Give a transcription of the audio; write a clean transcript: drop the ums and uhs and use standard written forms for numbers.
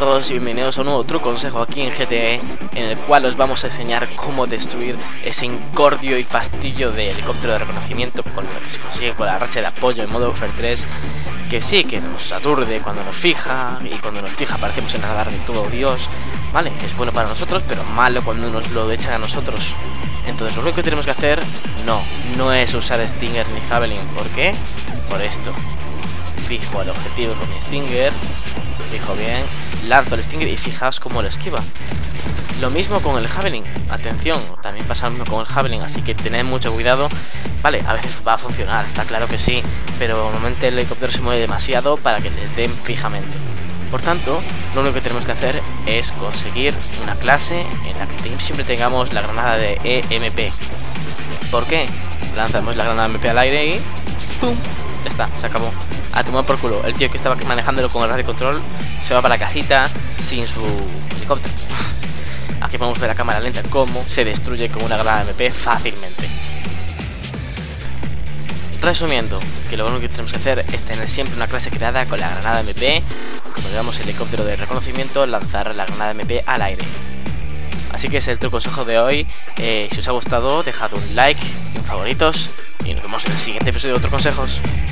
todos y bienvenidos a un nuevo truco consejo aquí en GTA, en el cual os vamos a enseñar cómo destruir ese incordio y fastidio de helicóptero de reconocimiento con lo que se consigue con la racha de apoyo en modo Warfare 3, que sí, que nos aturde cuando nos fija, y cuando nos fija parecemos en nadar de todo Dios, vale, es bueno para nosotros, pero malo cuando nos lo echan a nosotros. Entonces lo único que tenemos que hacer no es usar Stinger ni Javelin. ¿Por qué? Por esto. Fijo al objetivo con mi Stinger, fijo bien, lanzo el Stinger y fijaos cómo lo esquiva. Lo mismo con el Javelin, atención, también pasa lo mismo con el Javelin, así que tened mucho cuidado. Vale, a veces va a funcionar, está claro que sí, pero normalmente el helicóptero se mueve demasiado para que le den fijamente. Por tanto, lo único que tenemos que hacer es conseguir una clase en la que siempre tengamos la granada de EMP. ¿Por qué? Lanzamos la granada EMP al aire y ¡pum! Ya está, se acabó. A tomar por culo. El tío que estaba manejándolo con el radio control se va para la casita sin su helicóptero. Aquí podemos ver a cámara lenta cómo se destruye con una granada MP fácilmente. Resumiendo, que lo único que tenemos que hacer es tener siempre una clase creada con la granada MP, como llevamos el helicóptero de reconocimiento, lanzar la granada MP al aire. Así que ese es el truco consejo de hoy. Si os ha gustado, dejad un like, un favoritos y nos vemos en el siguiente episodio de otros consejos.